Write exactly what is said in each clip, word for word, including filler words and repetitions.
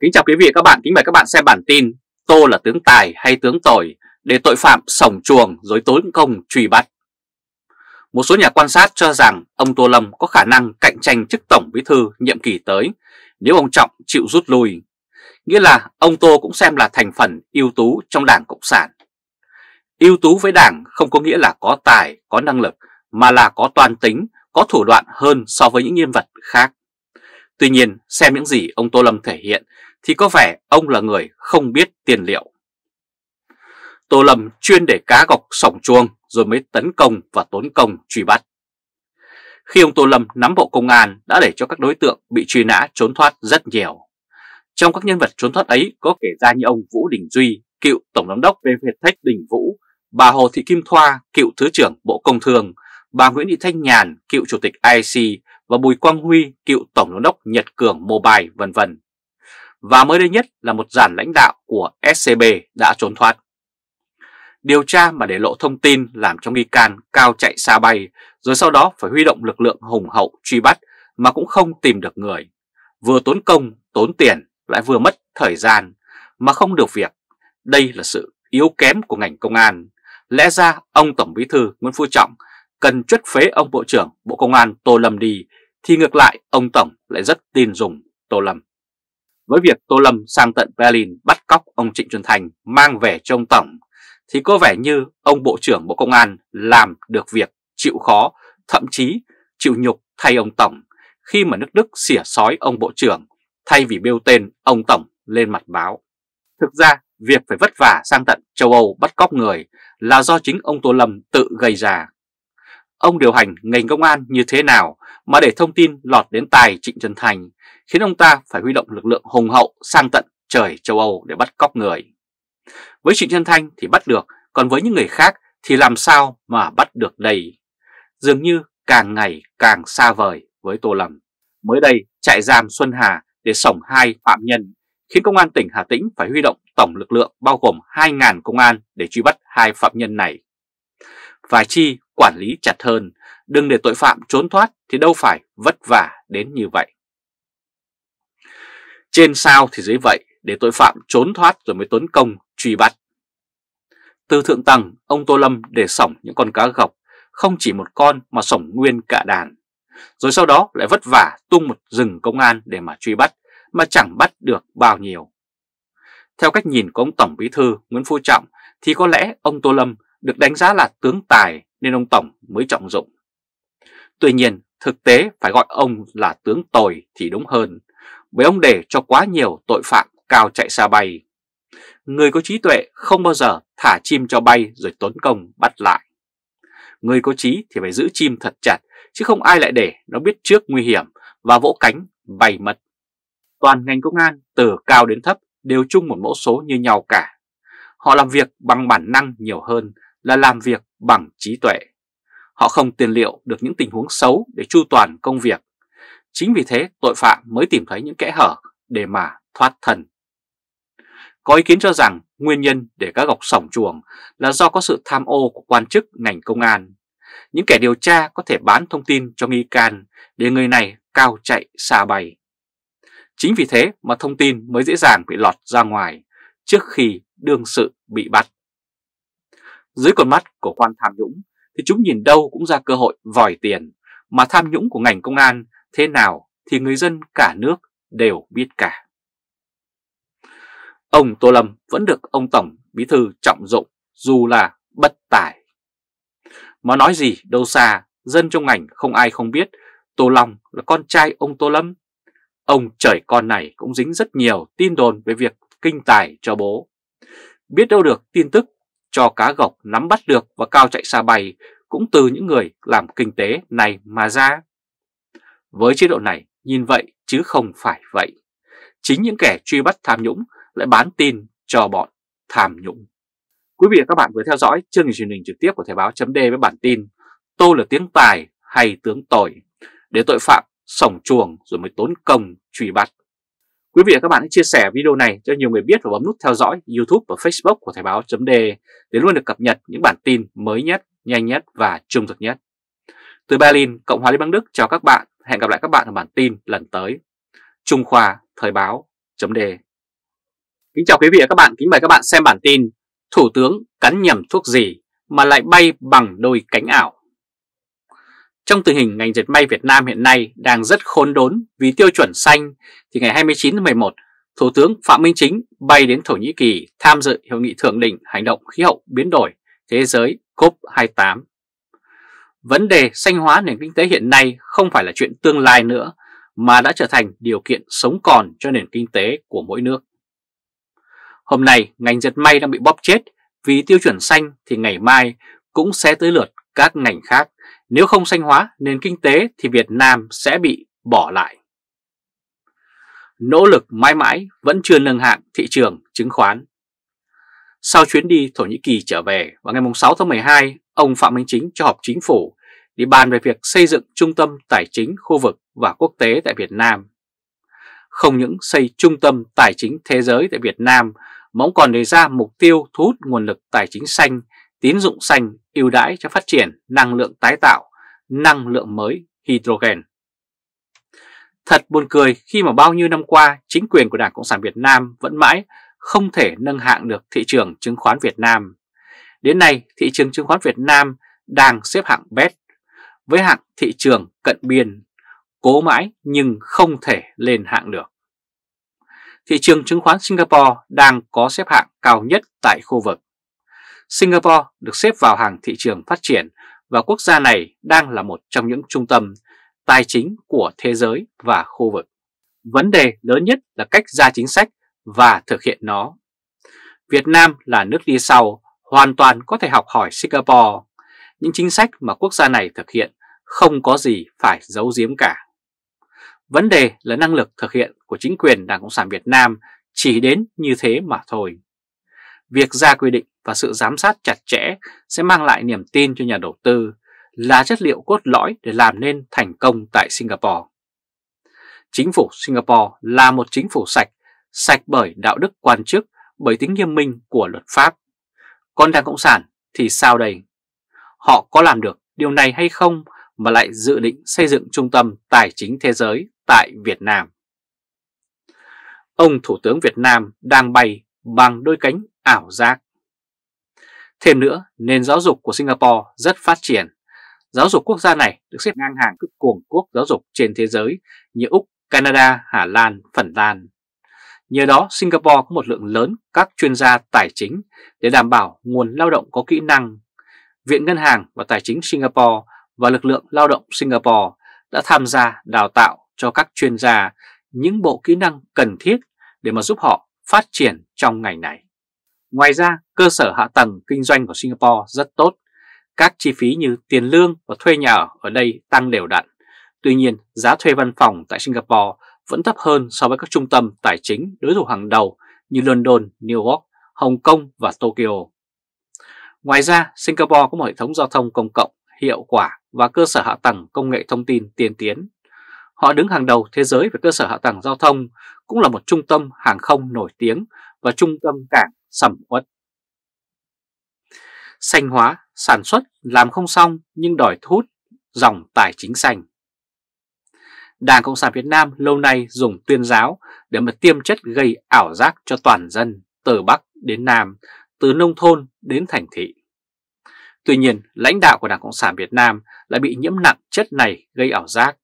Kính chào quý vị và các bạn, kính mời các bạn xem bản tin Tô là tướng tài hay tướng tồi để tội phạm sổng chuồng dối tốn công truy bắt. Một số nhà quan sát cho rằng ông Tô Lâm có khả năng cạnh tranh chức Tổng Bí thư nhiệm kỳ tới nếu ông Trọng chịu rút lui. Nghĩa là ông Tô cũng xem là thành phần ưu tú trong Đảng Cộng sản. Ưu tú với Đảng không có nghĩa là có tài, có năng lực, mà là có toan tính, có thủ đoạn hơn so với những nhân vật khác. Tuy nhiên, xem những gì ông Tô Lâm thể hiện thì có vẻ ông là người không biết tiền liệu. Tô Lâm chuyên để cá gọc sổng chuông rồi mới tấn công và tốn công truy bắt. Khi ông Tô Lâm nắm bộ công an đã để cho các đối tượng bị truy nã trốn thoát rất nhiều. Trong các nhân vật trốn thoát ấy có kể ra như ông Vũ Đình Duy, cựu Tổng giám đốc PVTex Đình Vũ, bà Hồ Thị Kim Thoa, cựu Thứ trưởng Bộ Công Thương, bà Nguyễn Thị Thanh Nhàn, cựu Chủ tịch a i xê và Bùi Quang Huy, cựu Tổng giám đốc Nhật Cường Mobile, vân vân. Và mới đây nhất là một dàn lãnh đạo của ét xê bê đã trốn thoát. Điều tra mà để lộ thông tin làm cho nghi can cao chạy xa bay, rồi sau đó phải huy động lực lượng hùng hậu truy bắt mà cũng không tìm được người. Vừa tốn công, tốn tiền, lại vừa mất thời gian mà không được việc. Đây là sự yếu kém của ngành công an. Lẽ ra ông Tổng Bí thư Nguyễn Phú Trọng cần truất phế ông Bộ trưởng Bộ Công an Tô Lâm đi, thì ngược lại ông Tổng lại rất tin dùng Tô Lâm. Với việc Tô Lâm sang tận Berlin bắt cóc ông Trịnh Xuân Thành mang về cho ông Tổng, thì có vẻ như ông Bộ trưởng Bộ Công an làm được việc chịu khó, thậm chí chịu nhục thay ông Tổng khi mà nước Đức xỉa sói ông Bộ trưởng thay vì bêu tên ông Tổng lên mặt báo. Thực ra, việc phải vất vả sang tận châu Âu bắt cóc người là do chính ông Tô Lâm tự gây ra. Ông điều hành ngành công an như thế nào mà để thông tin lọt đến tai Trịnh Xuân Thành khiến ông ta phải huy động lực lượng hùng hậu sang tận trời châu Âu để bắt cóc người. Với Trịnh Xuân Thành thì bắt được, còn với những người khác thì làm sao mà bắt được đây? Dường như càng ngày càng xa vời với Tô Lâm. Mới đây, trại giam Xuân Hà để sổng hai phạm nhân khiến công an tỉnh Hà Tĩnh phải huy động tổng lực lượng bao gồm hai nghìn công an để truy bắt hai phạm nhân này. Phải chi quản lý chặt hơn, đừng để tội phạm trốn thoát thì đâu phải vất vả đến như vậy. Trên sao thì dưới vậy, để tội phạm trốn thoát rồi mới tốn công truy bắt. Từ thượng tầng, ông Tô Lâm để sổng những con cá gọc, không chỉ một con mà sổng nguyên cả đàn. Rồi sau đó lại vất vả tung một rừng công an để mà truy bắt, mà chẳng bắt được bao nhiêu. Theo cách nhìn của ông Tổng Bí thư Nguyễn Phú Trọng thì có lẽ ông Tô Lâm được đánh giá là tướng tài nên ông Tổng mới trọng dụng. Tuy nhiên, thực tế phải gọi ông là tướng tồi thì đúng hơn, bởi ông để cho quá nhiều tội phạm cao chạy xa bay. Người có trí tuệ không bao giờ thả chim cho bay rồi tốn công bắt lại. Người có trí thì phải giữ chim thật chặt, chứ không ai lại để nó biết trước nguy hiểm và vỗ cánh bay mất. Toàn ngành công an từ cao đến thấp đều chung một mẫu số như nhau cả. Họ làm việc bằng bản năng nhiều hơn là làm việc bằng trí tuệ. Họ không tiền liệu được những tình huống xấu để chu toàn công việc. Chính vì thế tội phạm mới tìm thấy những kẽ hở để mà thoát thân. Có ý kiến cho rằng nguyên nhân để các gọc sổng chuồng là do có sự tham ô của quan chức ngành công an. Những kẻ điều tra có thể bán thông tin cho nghi can để người này cao chạy xa bay. Chính vì thế mà thông tin mới dễ dàng bị lọt ra ngoài trước khi đương sự bị bắt. Dưới con mắt của quan tham nhũng thì chúng nhìn đâu cũng ra cơ hội vòi tiền, mà tham nhũng của ngành công an thế nào thì người dân cả nước đều biết cả. Ông Tô Lâm vẫn được ông Tổng Bí thư trọng dụng dù là bất tài. Mà nói gì đâu xa, dân trong ngành không ai không biết Tô Long là con trai ông Tô Lâm. Ông trời con này cũng dính rất nhiều tin đồn về việc kinh tài cho bố. Biết đâu được tin tức cho cá gọc nắm bắt được và cao chạy xa bay cũng từ những người làm kinh tế này mà ra. Với chế độ này nhìn vậy chứ không phải vậy. Chính những kẻ truy bắt tham nhũng lại bán tin cho bọn tham nhũng. Quý vị và các bạn vừa theo dõi chương trình truyền hình trực tiếp của Thời báo.de với bản tin Tô là tướng tài hay tướng tồi, để tội phạm sổng chuồng rồi mới tốn công truy bắt. Quý vị và các bạn hãy chia sẻ video này cho nhiều người biết và bấm nút theo dõi YouTube và Facebook của Thời báo.de để luôn được cập nhật những bản tin mới nhất, nhanh nhất và trung thực nhất. Từ Berlin, Cộng hòa Liên bang Đức chào các bạn. Hẹn gặp lại các bạn ở bản tin lần tới. Trung Khoa, Thời báo.de. Kính chào quý vị và các bạn, kính mời các bạn xem bản tin Thủ tướng cắn nhầm thuốc gì mà lại bay bằng đôi cánh ảo. Trong tình hình ngành dệt may Việt Nam hiện nay đang rất khốn đốn vì tiêu chuẩn xanh, thì ngày hai mươi chín tháng mười một, Thủ tướng Phạm Minh Chính bay đến Thổ Nhĩ Kỳ tham dự Hội nghị Thượng đỉnh Hành động Khí hậu Biến đổi Thế giới COP hai mươi tám. Vấn đề xanh hóa nền kinh tế hiện nay không phải là chuyện tương lai nữa, mà đã trở thành điều kiện sống còn cho nền kinh tế của mỗi nước. Hôm nay, ngành dệt may đang bị bóp chết vì tiêu chuẩn xanh thì ngày mai cũng sẽ tới lượt các ngành khác. Nếu không xanh hóa nền kinh tế thì Việt Nam sẽ bị bỏ lại. Nỗ lực mãi mãi vẫn chưa nâng hạng thị trường chứng khoán. Sau chuyến đi Thổ Nhĩ Kỳ trở về vào ngày sáu tháng mười hai, ông Phạm Minh Chính cho họp chính phủ để bàn về việc xây dựng trung tâm tài chính khu vực và quốc tế tại Việt Nam. Không những xây trung tâm tài chính thế giới tại Việt Nam, mà ông còn đề ra mục tiêu thu hút nguồn lực tài chính xanh, tín dụng xanh, ưu đãi cho phát triển năng lượng tái tạo, năng lượng mới, hydrogen. Thật buồn cười khi mà bao nhiêu năm qua, chính quyền của Đảng Cộng sản Việt Nam vẫn mãi không thể nâng hạng được thị trường chứng khoán Việt Nam. Đến nay, thị trường chứng khoán Việt Nam đang xếp hạng bét với hạng thị trường cận biên, cố mãi nhưng không thể lên hạng được. Thị trường chứng khoán Singapore đang có xếp hạng cao nhất tại khu vực. Singapore được xếp vào hàng thị trường phát triển và quốc gia này đang là một trong những trung tâm tài chính của thế giới và khu vực. Vấn đề lớn nhất là cách ra chính sách và thực hiện nó. Việt Nam là nước đi sau, hoàn toàn có thể học hỏi Singapore. Những chính sách mà quốc gia này thực hiện không có gì phải giấu giếm cả. Vấn đề là năng lực thực hiện của chính quyền Đảng Cộng sản Việt Nam chỉ đến như thế mà thôi. Việc ra quy định và sự giám sát chặt chẽ sẽ mang lại niềm tin cho nhà đầu tư, là chất liệu cốt lõi để làm nên thành công tại Singapore. Chính phủ Singapore là một chính phủ sạch, sạch bởi đạo đức quan chức, bởi tính nghiêm minh của luật pháp. Còn Đảng Cộng sản thì sao đây? Họ có làm được điều này hay không mà lại dự định xây dựng trung tâm tài chính thế giới tại Việt Nam? Ông Thủ tướng Việt Nam đang bay bằng đôi cánh ảo giác. Thêm nữa, nền giáo dục của Singapore rất phát triển. Giáo dục quốc gia này được xếp ngang hàng các cường quốc giáo dục trên thế giới như Úc, Canada, Hà Lan, Phần Lan. Nhờ đó, Singapore có một lượng lớn các chuyên gia tài chính để đảm bảo nguồn lao động có kỹ năng. Viện Ngân hàng và Tài chính Singapore và lực lượng lao động Singapore đã tham gia đào tạo cho các chuyên gia những bộ kỹ năng cần thiết để mà giúp họ phát triển trong ngành này. Ngoài ra, cơ sở hạ tầng kinh doanh của Singapore rất tốt. Các chi phí như tiền lương và thuê nhà ở, ở đây tăng đều đặn. Tuy nhiên, giá thuê văn phòng tại Singapore vẫn thấp hơn so với các trung tâm tài chính đối thủ hàng đầu như London, New York, Hồng Kông và Tokyo. Ngoài ra, Singapore có một hệ thống giao thông công cộng hiệu quả và cơ sở hạ tầng công nghệ thông tin tiên tiến. Họ đứng hàng đầu thế giới về cơ sở hạ tầng giao thông, cũng là một trung tâm hàng không nổi tiếng và trung tâm cảng sầm uất. Xanh hóa, sản xuất làm không xong nhưng đòi thu hút dòng tài chính xanh. Đảng Cộng sản Việt Nam lâu nay dùng tuyên giáo để mà tiêm chất gây ảo giác cho toàn dân, từ Bắc đến Nam, từ nông thôn đến thành thị. Tuy nhiên, lãnh đạo của Đảng Cộng sản Việt Nam lại bị nhiễm nặng chất này gây ảo giác.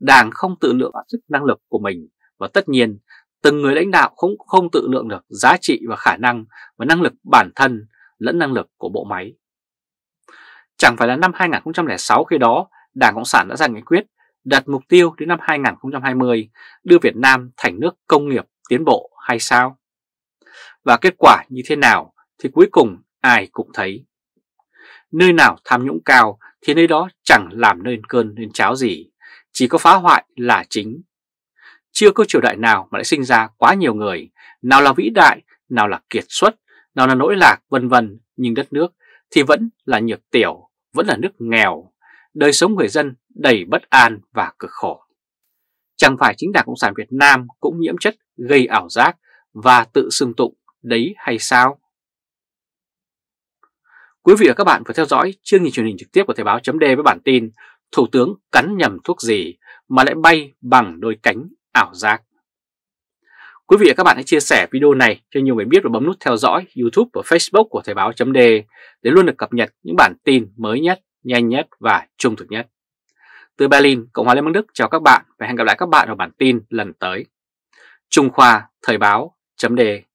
Đảng không tự lượng sức năng lực của mình và tất nhiên, từng người lãnh đạo cũng không tự lượng được giá trị và khả năng và năng lực bản thân lẫn năng lực của bộ máy. Chẳng phải là năm hai nghìn không trăm lẻ sáu khi đó, Đảng Cộng sản đã ra nghị quyết đặt mục tiêu đến năm hai nghìn không trăm hai mươi đưa Việt Nam thành nước công nghiệp tiến bộ hay sao? Và kết quả như thế nào thì cuối cùng ai cũng thấy. Nơi nào tham nhũng cao thì nơi đó chẳng làm nên cơn nên cháo gì, chỉ có phá hoại là chính. Chưa có triều đại nào mà lại sinh ra quá nhiều người, nào là vĩ đại, nào là kiệt xuất, nào là nỗi lạc vân vân, nhưng đất nước thì vẫn là nhược tiểu, vẫn là nước nghèo, đời sống người dân đầy bất an và cực khổ. Chẳng phải chính Đảng Cộng sản Việt Nam cũng nhiễm chất gây ảo giác và tự xưng tụng đấy hay sao? Quý vị và các bạn vừa theo dõi chương trình truyền hình trực tiếp của thoibao chấm de với bản tin Thủ tướng cắn nhầm thuốc gì mà lại bay bằng đôi cánh ảo giác. Quý vị và các bạn hãy chia sẻ video này cho nhiều người biết và bấm nút theo dõi YouTube và Facebook của thoibao chấm de để luôn được cập nhật những bản tin mới nhất, nhanh nhất và trung thực nhất. Từ Berlin, Cộng hòa Liên bang Đức chào các bạn và hẹn gặp lại các bạn ở bản tin lần tới. Trung Khoa, thoibao chấm de